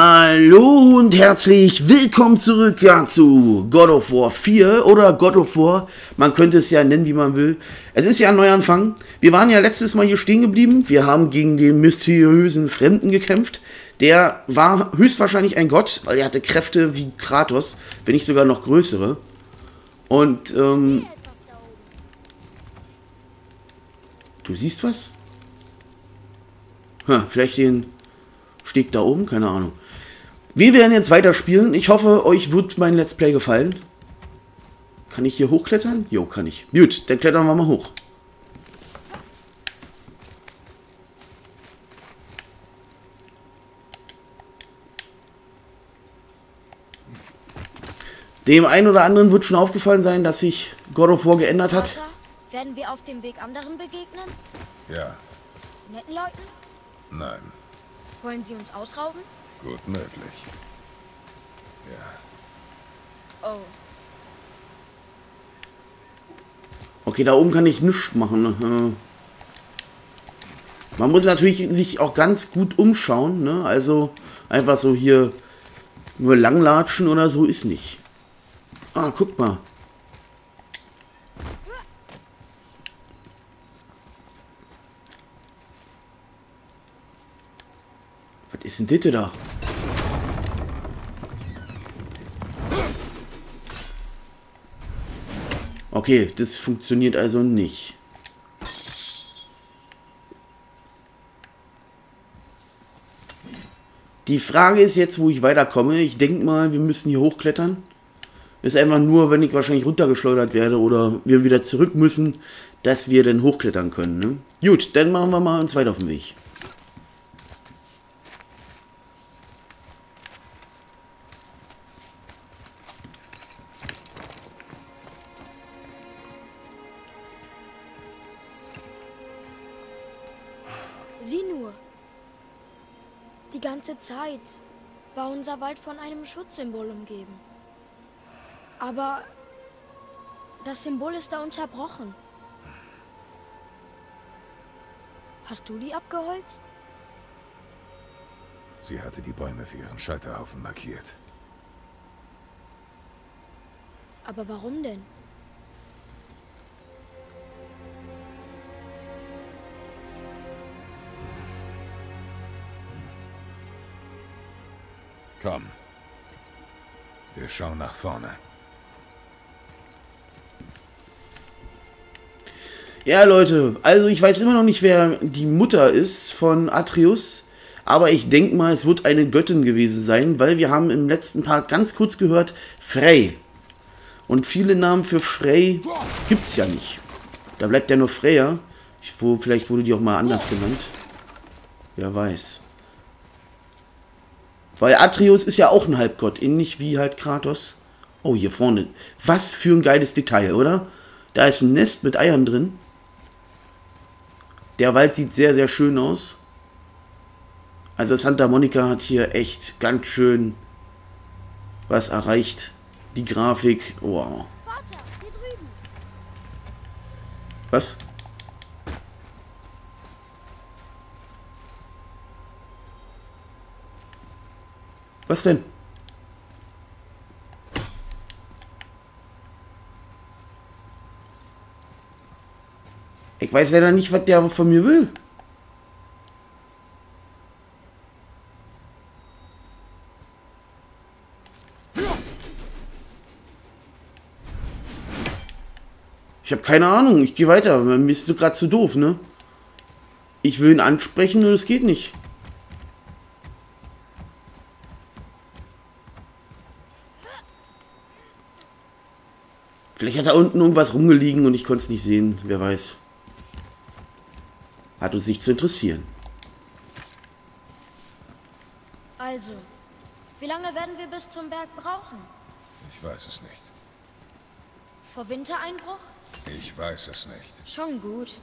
Hallo und herzlich willkommen zurück zu God of War 4 oder God of War. Man könnte es ja nennen, wie man will. Es ist ja ein Neuanfang. Wir waren ja letztes Mal hier stehen geblieben. Wir haben gegen den mysteriösen Fremden gekämpft. Der war höchstwahrscheinlich ein Gott, weil er hatte Kräfte wie Kratos, wenn nicht sogar noch größere. Und, du siehst was? Vielleicht den Steg da oben? Keine Ahnung. Wir werden jetzt weiterspielen. Ich hoffe, euch wird mein Let's Play gefallen. Kann ich hier hochklettern? Jo, kann ich. Gut, dann klettern wir mal hoch. Dem einen oder anderen wird schon aufgefallen sein, dass sich God of War geändert hat. Werden wir auf dem Weg anderen begegnen? Ja. Netten Leuten? Nein. Wollen Sie uns ausrauben? Gut möglich. Ja. Oh. Okay, da oben kann ich nichts machen. Man muss natürlich sich auch ganz gut umschauen, ne? Also einfach so hier nur langlatschen oder so ist nicht. Ah, guck mal. Was ist denn Ditte da? Okay, das funktioniert also nicht. Die Frage ist jetzt, wo ich weiterkomme. Ich denke mal, wir müssen hier hochklettern. Ist einfach nur, wenn ich wahrscheinlich runtergeschleudert werde oder wir wieder zurück müssen, dass wir dann hochklettern können, ne? Gut, dann machen wir mal uns weiter auf den Weg. Sieh nur. Die ganze Zeit war unser Wald von einem Schutzsymbol umgeben. Aber das Symbol ist da unterbrochen. Hast du die abgeholzt? Sie hatte die Bäume für ihren Scheiterhaufen markiert. Aber warum denn? Komm. Wir schauen nach vorne. Ja, Leute, also ich weiß immer noch nicht, wer die Mutter ist von Atreus, aber ich denke mal, es wird eine Göttin gewesen sein, weil wir haben im letzten Part ganz kurz gehört, Frey. Und viele Namen für Frey gibt's ja nicht. Da bleibt ja nur Freya. Vielleicht wurde die auch mal anders genannt. Wer weiß. Weil Atreus ist ja auch ein Halbgott, ähnlich wie halt Kratos. Oh, hier vorne. Was für ein geiles Detail, oder? Da ist ein Nest mit Eiern drin. Der Wald sieht sehr, sehr schön aus. Also Santa Monica hat hier echt ganz schön was erreicht. Die Grafik, wow. Vater, hier drüben. Was? Was denn? Ich weiß leider nicht, was der von mir will. Ich habe keine Ahnung. Ich gehe weiter. Mir ist gerade zu doof, ne? Ich will ihn ansprechen und es geht nicht. Vielleicht hat da unten irgendwas rumgelegen und ich konnte es nicht sehen. Wer weiß. Hat uns nicht zu interessieren. Also, wie lange werden wir bis zum Berg brauchen? Ich weiß es nicht. Vor Wintereinbruch? Ich weiß es nicht. Schon gut.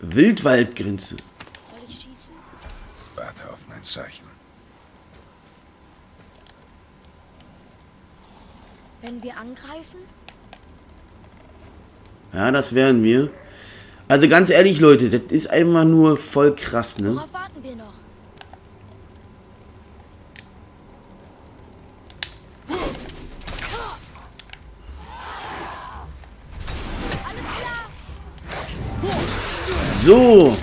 Wildwaldgrenze. Soll ich schießen? Warte auf mein Zeichen. Wenn wir angreifen? Ja, das werden wir. Also ganz ehrlich, Leute, das ist einfach nur voll krass, ne? Worauf warten wir noch? So.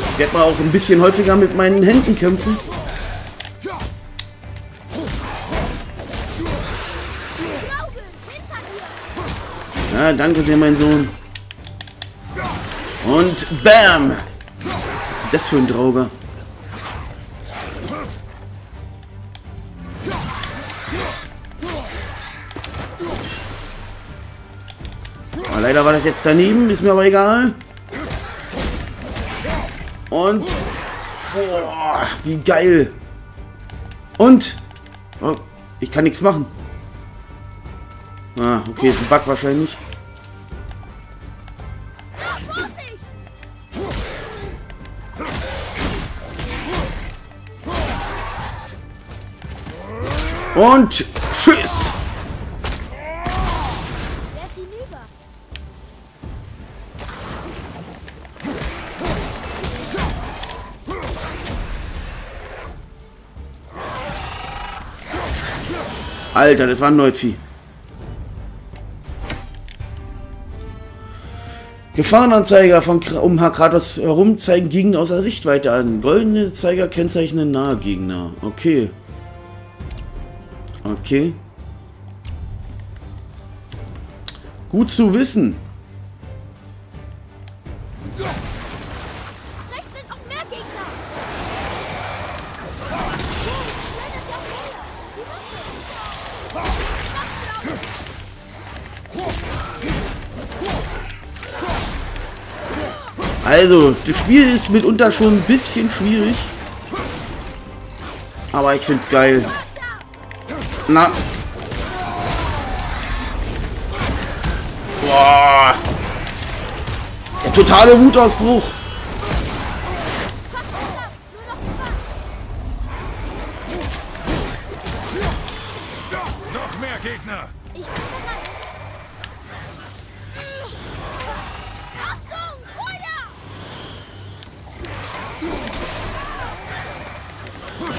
Ich werde mal auch ein bisschen häufiger mit meinen Händen kämpfen. Ja, danke sehr, mein Sohn. Und bam! Was ist das für ein Draugr? Leider war das jetzt daneben, ist mir aber egal. Und... Boah, wie geil. Und... Oh, ich kann nichts machen. Ah, okay, ist ein Bug wahrscheinlich. Und... Tschüss! Alter, das war ein Neutvieh. Gefahrenanzeiger von Kratos herum zeigen Gegner außer Sichtweite an. Goldene Zeiger kennzeichnen nahe Gegner. Okay. Okay. Gut zu wissen. Also, das Spiel ist mitunter schon ein bisschen schwierig. Aber ich find's geil. Na. Boah. Der totale Wutausbruch. Noch mehr Gegner. Ich bin bereit.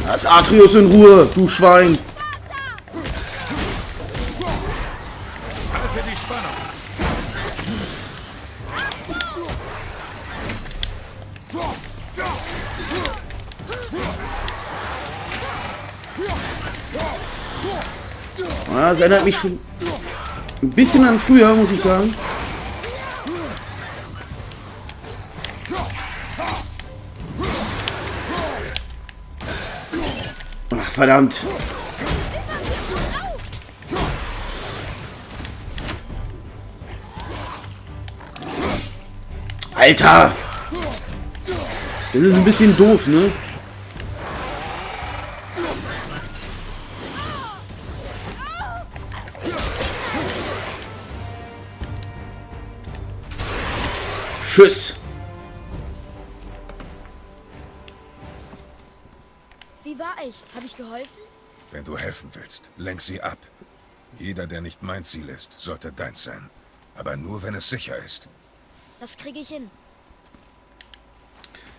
Lass Atreus in Ruhe, du Schwein! Halte die Spannung! Das erinnert mich schon ein bisschen an früher, muss ich sagen. Verdammt. Alter. Das ist ein bisschen doof, ne? Tschüss. Habe ich geholfen? Wenn du helfen willst, lenk sie ab. Jeder, der nicht mein Ziel ist, sollte deins sein. Aber nur, wenn es sicher ist. Das kriege ich hin.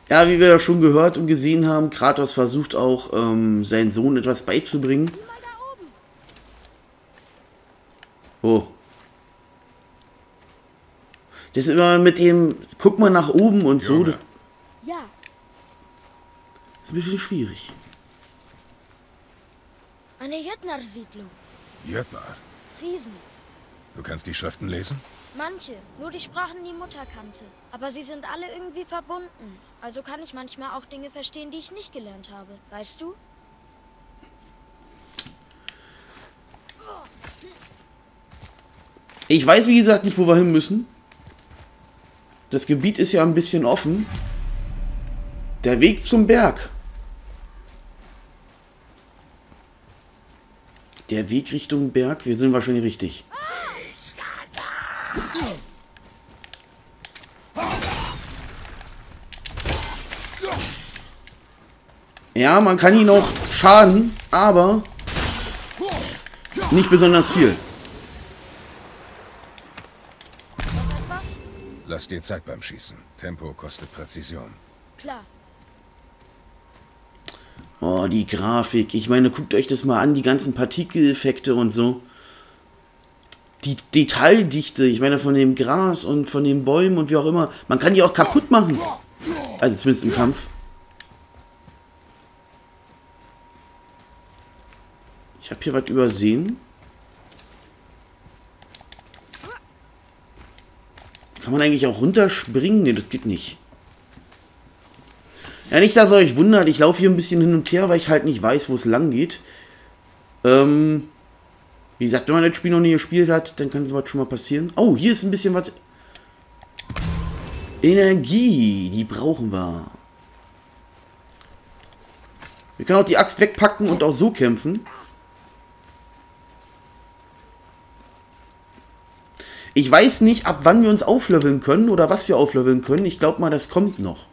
Ja, wie wir ja schon gehört und gesehen haben, Kratos versucht auch, seinen Sohn etwas beizubringen. Oh. Das ist immer mit dem, guck mal nach oben und Junge. So. Ja. Ist ein bisschen schwierig. Eine Jötnar-Siedlung. Jötnar? Riesen. Du kannst die Schriften lesen? Manche. Nur die Sprachen, die Mutter kannte. Aber sie sind alle irgendwie verbunden. Also kann ich manchmal auch Dinge verstehen, die ich nicht gelernt habe. Weißt du? Ich weiß, wie gesagt, nicht, wo wir hin müssen. Das Gebiet ist ja ein bisschen offen. Der Weg zum Berg. Der Weg Richtung Berg, wir sind wahrscheinlich richtig. Ja, Ja, man kann ihn auch schaden, aber nicht besonders viel. Lass dir Zeit beim Schießen. Tempo kostet Präzision. Klar. Oh, die Grafik. Ich meine, guckt euch das mal an, die ganzen Partikeleffekte und so. Die Detaildichte, ich meine, von dem Gras und von den Bäumen und wie auch immer. Man kann die auch kaputt machen. Also zumindest im Kampf. Ich habe hier was übersehen. Kann man eigentlich auch runterspringen? Ne, das geht nicht. Ja, nicht, dass ihr euch wundert. Ich laufe hier ein bisschen hin und her, weil ich halt nicht weiß, wo es lang geht. Wie gesagt, wenn man das Spiel noch nie gespielt hat, dann kann sowas schon mal passieren. Oh, hier ist ein bisschen was. Energie, die brauchen wir. Wir können auch die Axt wegpacken und auch so kämpfen. Ich weiß nicht, ab wann wir uns aufleveln können oder was wir aufleveln können. Ich glaube mal, das kommt noch.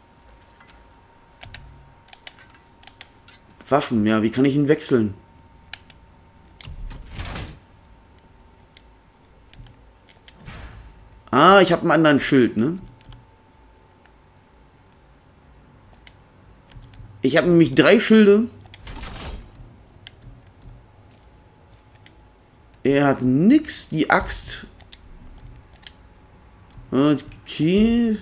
Waffen, ja, wie kann ich ihn wechseln? Ah, ich habe einen anderen Schild, ne? Ich habe nämlich 3 Schilde. Er hat nix, die Axt. Okay.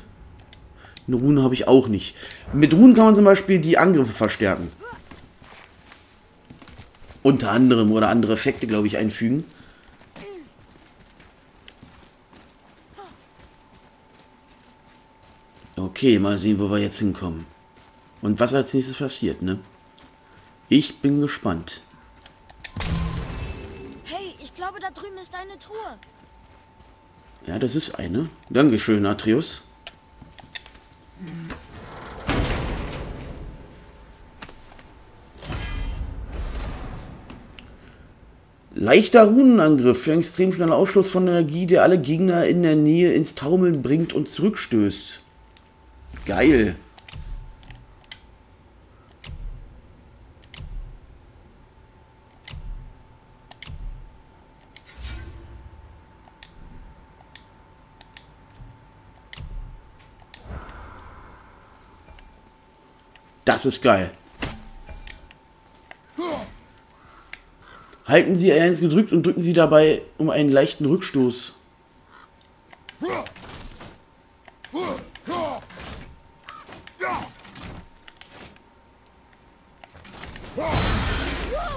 Eine Rune habe ich auch nicht. Mit Runen kann man zum Beispiel die Angriffe verstärken. Unter anderem oder andere Effekte, glaube ich, einfügen. Okay, mal sehen, wo wir jetzt hinkommen. Und was als nächstes passiert, ne? Ich bin gespannt. Hey, ich glaube, da drüben ist eine Truhe. Ja, das ist eine. Dankeschön, Atreus. Leichter Runenangriff für einen extrem schnellen Ausschluss von Energie, der alle Gegner in der Nähe ins Taumeln bringt und zurückstößt. Geil. Das ist geil. Halten Sie R1 gedrückt und drücken Sie dabei um einen leichten Rückstoß.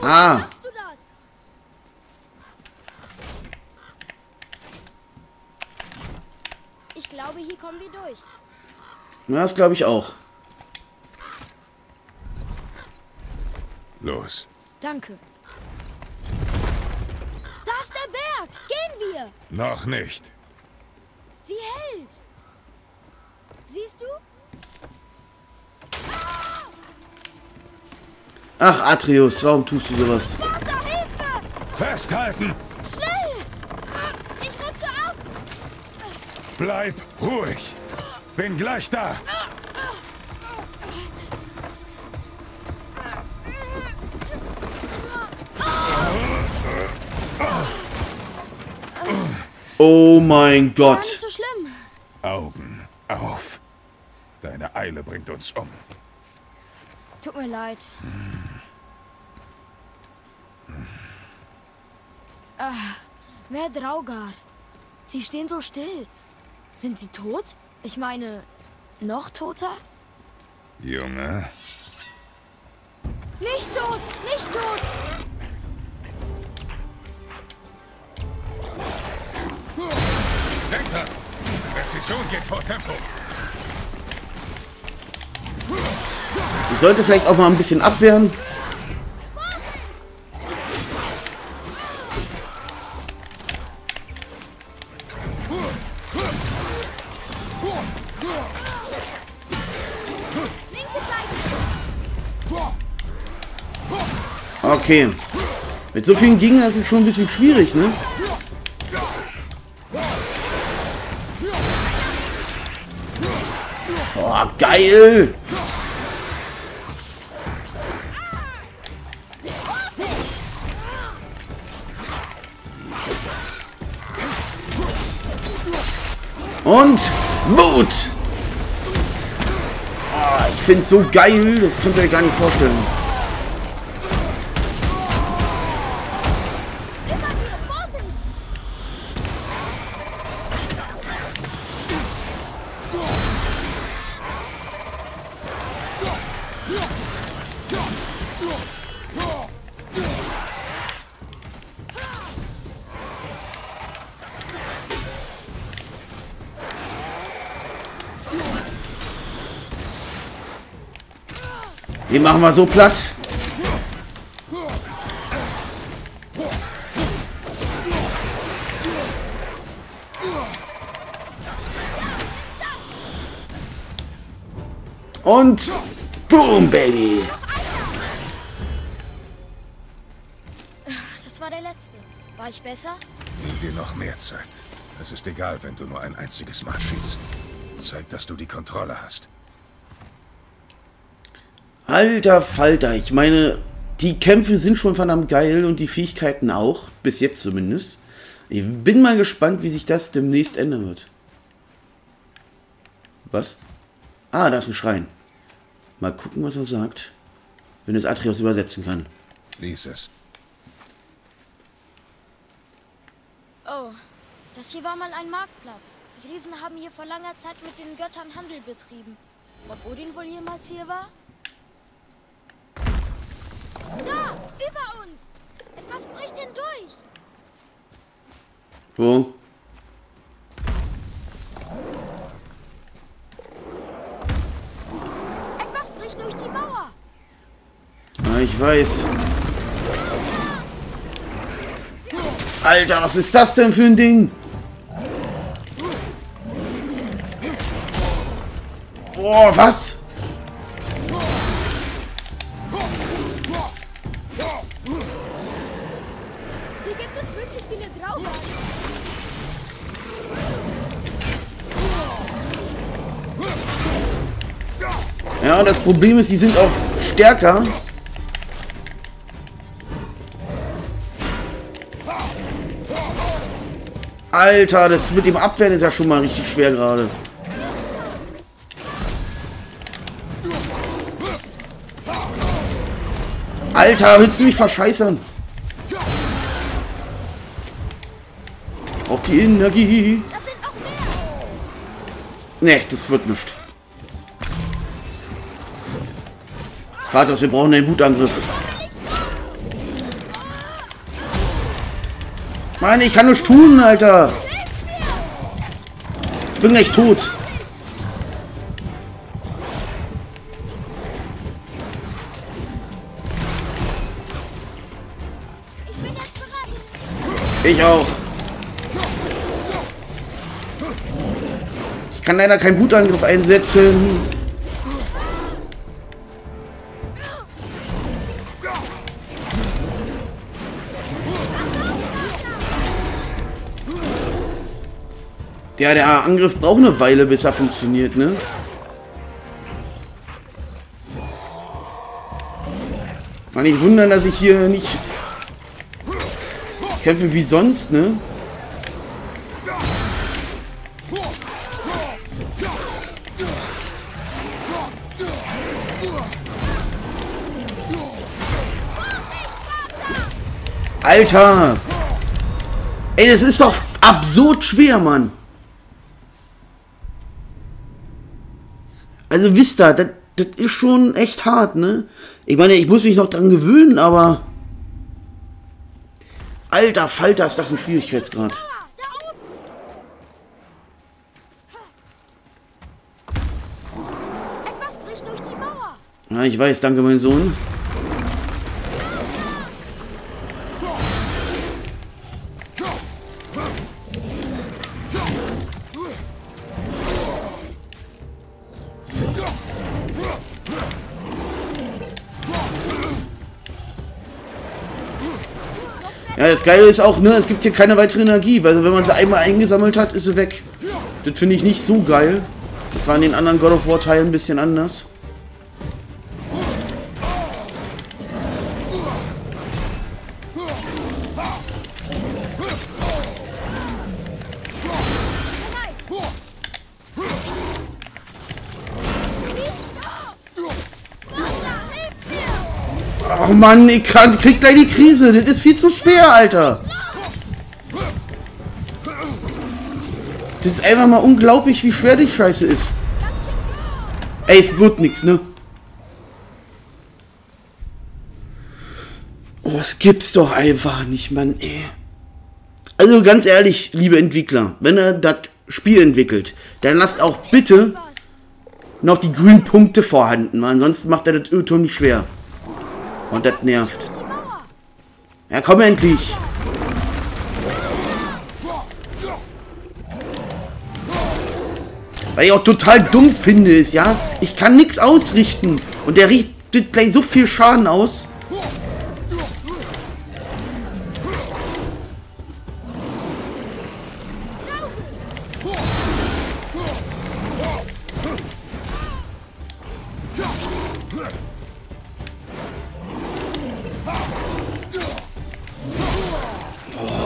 Ah! Ich glaube, hier kommen wir durch. Na, das glaube ich auch. Los. Danke. Da ist der Berg. Gehen wir. Noch nicht. Sie hält. Siehst du? Ah! Ach, Atreus, warum tust du sowas? Vater, Hilfe! Festhalten! Schnell! Ich rutsche ab! Bleib ruhig. Bin gleich da. Ah! Oh mein Gott. Nicht so schlimm. Augen auf. Deine Eile bringt uns um. Tut mir leid. Mehr Draugr. Sie stehen so still. Sind sie tot? Ich meine, noch toter? Junge. Nicht tot! Nicht tot! Denkt Präzision geht vor Tempo. Ich sollte vielleicht auch mal ein bisschen abwehren. Okay. Mit so vielen Gegnern ist es schon ein bisschen schwierig, ne? Oh, geil! Und Wut! Oh, ich finde es so geil, das könnt ihr euch gar nicht vorstellen. Den machen wir so platt. Und boom, Baby. Das war der letzte. War ich besser? Nimm dir noch mehr Zeit. Es ist egal, wenn du nur ein einziges Mal schießt. Zeig, dass du die Kontrolle hast. Alter Falter, ich meine, die Kämpfe sind schon verdammt geil und die Fähigkeiten auch, bis jetzt zumindest. Ich bin mal gespannt, wie sich das demnächst ändern wird. Was? Ah, da ist ein Schrein. Mal gucken, was er sagt, wenn es Atreus übersetzen kann. Lies es. Oh, das hier war mal ein Marktplatz. Die Riesen haben hier vor langer Zeit mit den Göttern Handel betrieben. Ob Odin wohl jemals hier war? Da! Über uns! Etwas bricht denn durch! Wo? Etwas bricht durch die Mauer! Na, ich weiß. Alter, was ist das denn für ein Ding? Boah, was? Ja, und das Problem ist, die sind auch stärker. Alter, das mit dem Abwehren ist ja schon mal richtig schwer gerade. Alter, willst du mich verscheißern? Auch die Energie. Ne, das wird nichts. Kratos, wir brauchen einen Wutangriff. Mann, ich kann nichts tun, Alter. Ich bin echt tot. Ich auch. Ich kann leider keinen Wutangriff einsetzen. Ja, der Angriff braucht eine Weile, bis er funktioniert, ne? Kann ich wundern, dass ich hier nicht kämpfe wie sonst, ne? Alter! Ey, das ist doch absurd schwer, Mann! Also wisst ihr, das ist schon echt hart, ne? Ich meine, ich muss mich noch dran gewöhnen, aber... Alter Falter, ist das ein Schwierigkeitsgrad. Ja, ich weiß, danke mein Sohn. Ja, das Geile ist auch, ne, es gibt hier keine weitere Energie, weil wenn man sie einmal eingesammelt hat, ist sie weg. Das finde ich nicht so geil. Das war in den anderen God of War Teilen ein bisschen anders. Ach Mann, ich krieg gleich die Krise. Das ist viel zu schwer, Alter. Das ist einfach mal unglaublich, wie schwer die Scheiße ist. Ey, es wird nichts, ne? Oh, es gibt's doch einfach nicht, Mann, ey. Also ganz ehrlich, liebe Entwickler, wenn ihr das Spiel entwickelt, dann lasst auch bitte noch die grünen Punkte vorhanden, weil ansonsten macht er das Irrtum nicht schwer. Und das nervt. Ja, komm endlich! Weil ich auch total dumm finde, ist, ja? Ich kann nichts ausrichten. Und der richtet gleich so viel Schaden aus.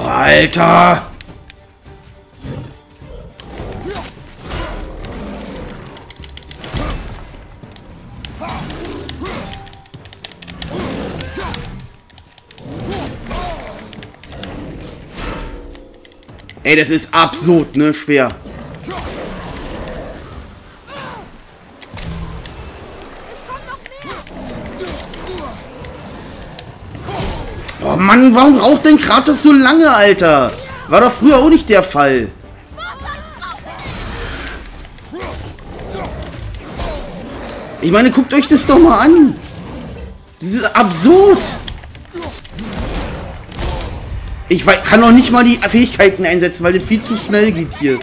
Oh, Alter! Ey, das ist absurd, ne? Schwer. Oh Mann, warum braucht denn Kratos so lange, Alter? War doch früher auch nicht der Fall. Ich meine, guckt euch das doch mal an. Das ist absurd. Ich kann noch nicht mal die Fähigkeiten einsetzen, weil das viel zu schnell geht hier.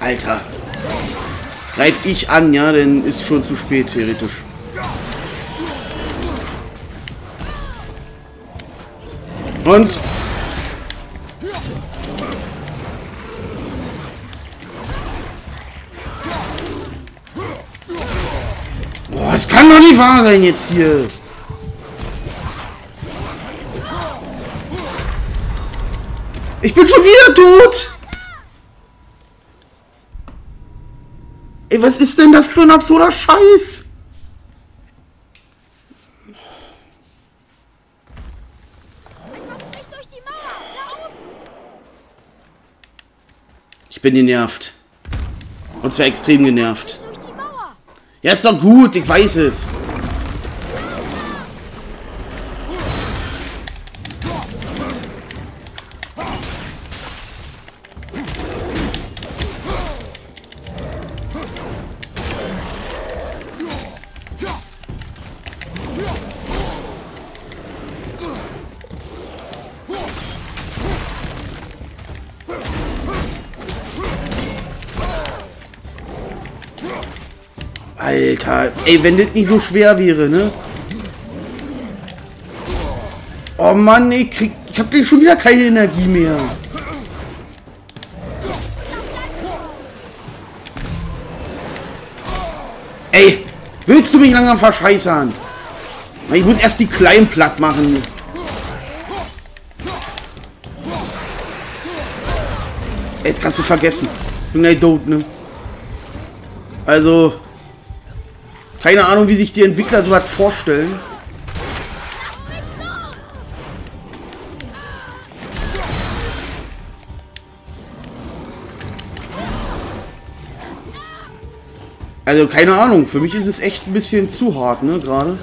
Alter. Greif ich an, ja, dann ist schon zu spät, theoretisch. Und... Das kann doch nicht wahr sein jetzt hier. Ich bin schon wieder tot. Ey, was ist denn das für ein absurder Scheiß? Ich bin genervt. Und zwar extrem genervt. Ja, ist doch gut, ich weiß es. Alter, ey, wenn das nicht so schwer wäre, ne? Oh Mann, ich hab gleich schon wieder keine Energie mehr. Ey, willst du mich langsam verscheißern? Ich muss erst die Kleinen platt machen. Ey, jetzt kannst du vergessen. Ich bin gleich tot, ne? Also... Keine Ahnung, wie sich die Entwickler sowas vorstellen. Also, keine Ahnung. Für mich ist es echt ein bisschen zu hart, ne, gerade.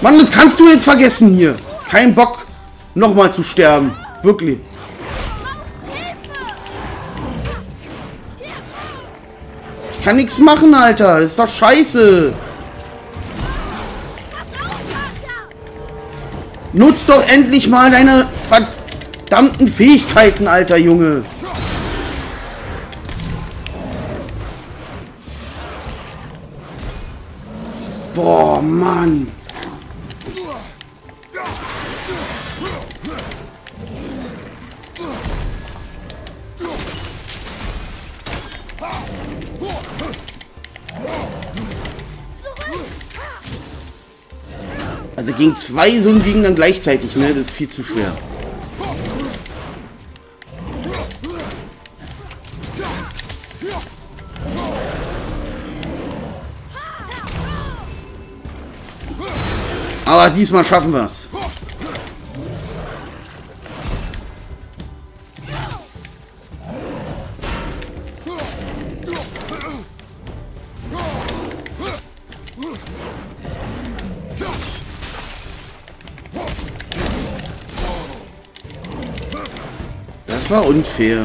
Mann, das kannst du jetzt vergessen hier. Kein Bock, nochmal zu sterben. Wirklich. Ich kann nichts machen, Alter. Das ist doch scheiße. Nutz doch endlich mal deine verdammten Fähigkeiten, alter Junge. Boah, Mann. Also gegen zwei so einen Gegner gleichzeitig, ne? Das ist viel zu schwer. Aber diesmal schaffen wir es. Das war unfair.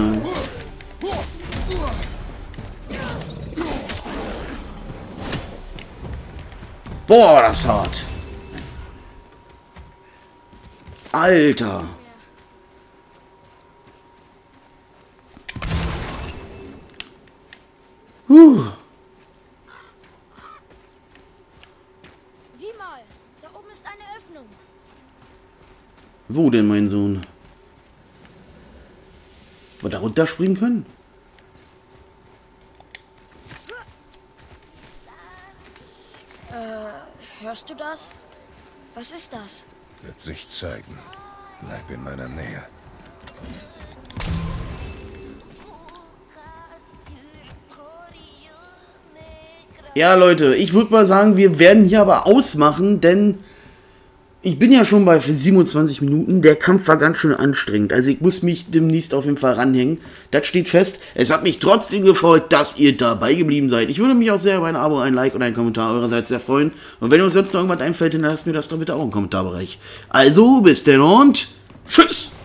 Boah, das ist hart. Alter. Sieh mal, da oben ist eine Öffnung. Wo denn, mein Sohn? Wo wir da runterspringen können? Hörst du das? Was ist das? Wird sich zeigen. Bleib in meiner Nähe. Ja, Leute, ich würde mal sagen, wir werden hier aber ausmachen, denn ich bin ja schon bei 27 Minuten. Der Kampf war ganz schön anstrengend. Also ich muss mich demnächst auf jeden Fall ranhängen. Das steht fest. Es hat mich trotzdem gefreut, dass ihr dabei geblieben seid. Ich würde mich auch sehr über ein Abo, ein Like und einen Kommentar eurerseits sehr freuen. Und wenn euch sonst noch irgendwas einfällt, dann lasst mir das doch bitte auch im Kommentarbereich. Also, bis denn und tschüss!